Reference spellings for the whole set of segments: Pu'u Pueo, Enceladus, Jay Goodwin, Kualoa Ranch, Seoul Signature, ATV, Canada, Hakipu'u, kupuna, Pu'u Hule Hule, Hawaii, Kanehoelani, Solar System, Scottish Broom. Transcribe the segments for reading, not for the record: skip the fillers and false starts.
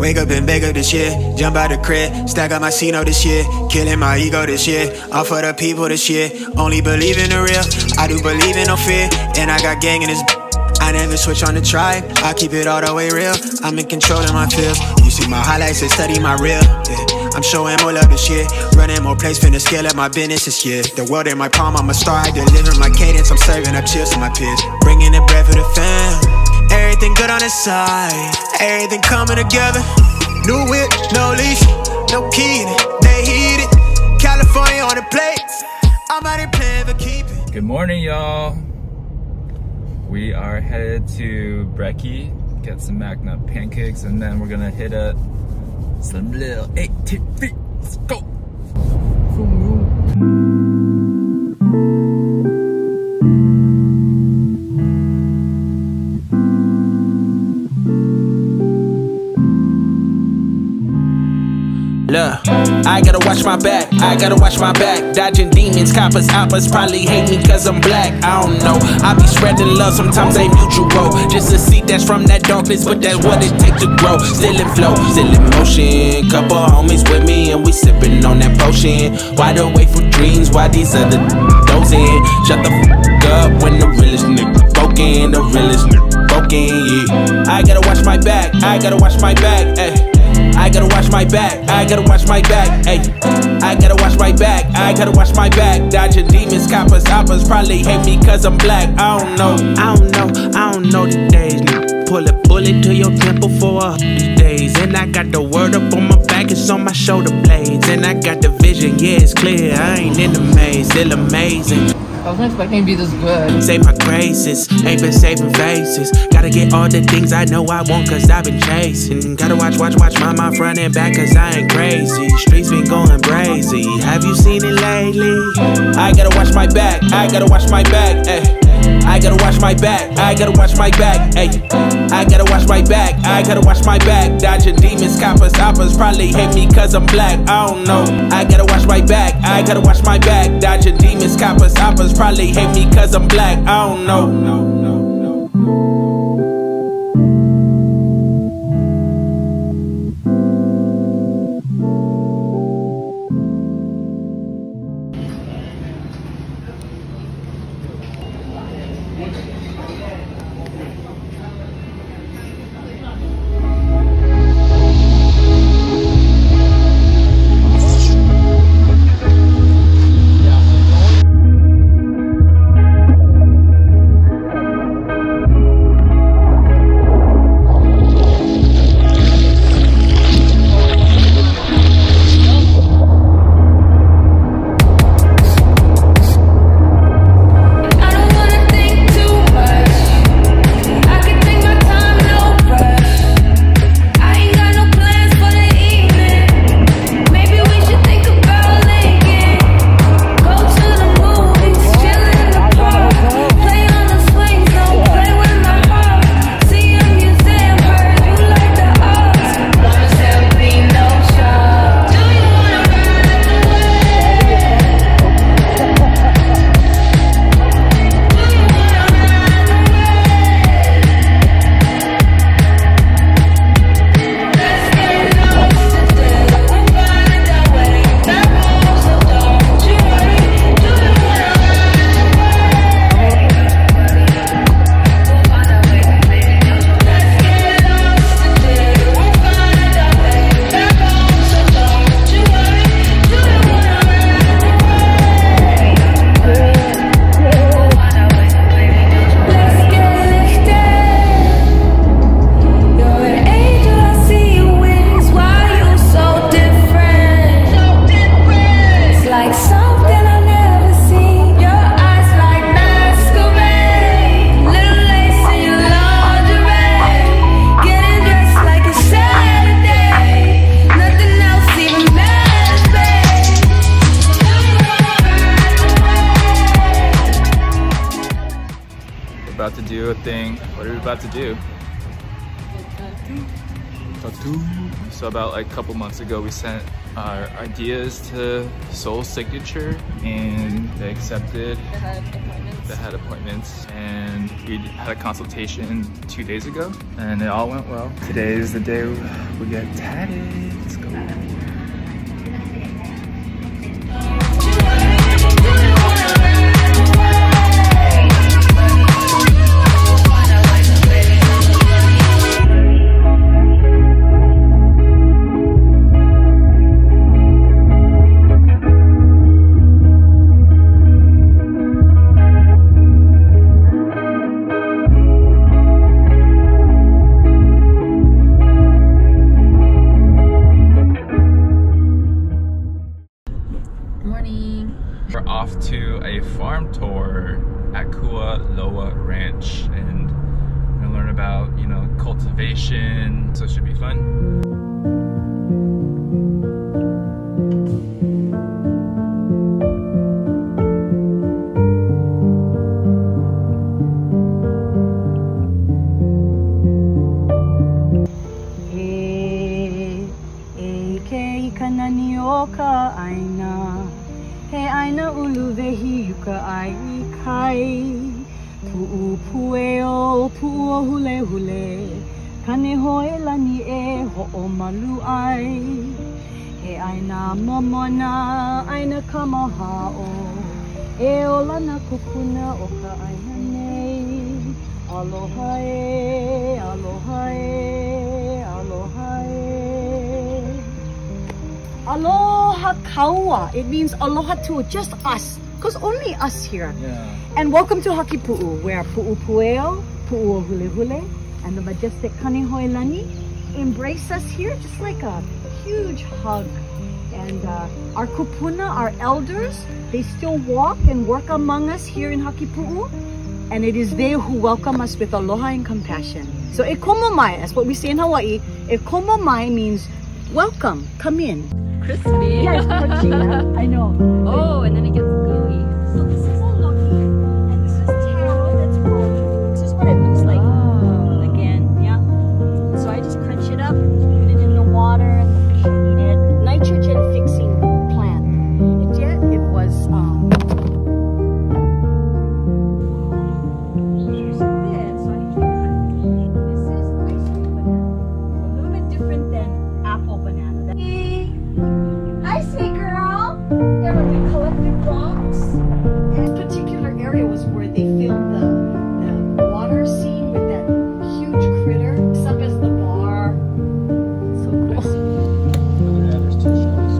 Wake up and beg up this year, jump out the crib, stack up my Cino this year, killing my ego this year, all for the people this year, only believe in the real, I do believe in no fear, and I got gang in this I never switch on the tribe, I keep it all the way real, I'm in control of my feels, you see my highlights, they study my reel, yeah. I'm showing more love this year, running more plays, finna scale up my business this year, the world in my palm, I'm a star, I deliver my cadence, I'm serving up chills to my peers, bringing the bread for the fam. Everything good on the side, everything coming together. New whip, no leash, no key in it, they heat it. California on the plates, I'm out here playing for keeping. Good morning, y'all. We are headed to Brekkie, get some Magna pancakes, and then we're gonna hit up some little ATV. Let's go. Look, I gotta watch my back, I gotta watch my back. Dodging demons, coppers, oppers probably hate me cause I'm black. I don't know, I be spreading love, sometimes ain't mutual. Just a seed that's from that darkness, but that's what it takes to grow. Still in flow, still in motion. Couple homies with me and we sipping on that potion. Wide awake for dreams, why these other dozing? Shut the f*** up when the realest nigga broken, the realest nigga broken, yeah. I gotta watch my back, I gotta watch my back, ayy. I gotta watch my back, I gotta watch my back, ayy. I gotta watch my back, I gotta watch my back. Dodging demons, coppers, oppers probably hate me cause I'm black. I don't know, I don't know, I don't know these days. Pull a bullet to your temple for all these days. And I got the word up on my back, it's on my shoulder blades. And I got the vision, yeah, it's clear, I ain't in the maze, still amazing. I wasn't expecting to be this good. Save my graces, ain't been saving faces. Gotta get all the things I know I want cause I've been chasing. Gotta watch, watch, watch my mind front and back cause I ain't crazy. Streets been going crazy, have you seen it lately? I gotta watch my back, I gotta watch my back, ayy. I gotta watch my back, I gotta watch my back, ayy. I gotta watch my back, I gotta watch my back. Dodging demons, coppers, oppers probably hate me cause I'm black, I don't know. I gotta watch my back, I gotta watch my back. Dodging demons, coppers, oppers probably hate me cause I'm black, I don't know. About to do a thing. What are we about to do? So about like a couple months ago, we sent our ideas to Seoul Signature and they accepted. They had appointments and we had a consultation 2 days ago and it all went well. Today is the day we get tatted. Let's go. We're off to a farm tour at Kualoa Ranch and we're gonna learn about, you know, cultivation, so it should be fun. Aina uluvehi yuka ai kai Pu'u Pueo, Pu'u hule hule Kanehoelani e ho'o malu ai He aina momona, aina kamaha'o E olana kupuna o ka aina nei Aloha e, aloha e, aloha e Aloha! Kaua. It means aloha to just us, because only us here. Yeah. And welcome to Hakipu'u, where Pu'u Pueo, Pu'u Hule Hule, and the majestic Kanehoelani embrace us here, just like a huge hug. And our kupuna, our elders, they still walk and work among us here in Hakipu'u, and it is they who welcome us with aloha and compassion. So e komo mai, that's what we say in Hawaii. E komo mai means welcome, come in. Crispy. Yeah, it's crunchy, yeah? I know. Oh, and then it gets gooey. So this is a loki, and this is taro that's rolled. This is what it looks like. Oh. Again, yeah. So I just crunch it up, put it in the water, and the fish will eat it. Nitrogen fixing plant. Here's a bit, so I can cut. This is ice cream banana. A little bit different than apple banana. Hi, sweet girl! Yeah, we collected rocks. This particular area was where they filled the water scene with that huge critter. It's up as the bar. So cool. Yeah, there's two shells.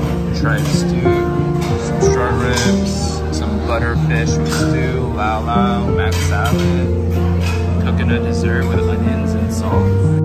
Yeah. Tried stew, some short ribs, some butterfish with stew, lao lao, mac salad. Coconut dessert with onions and salt.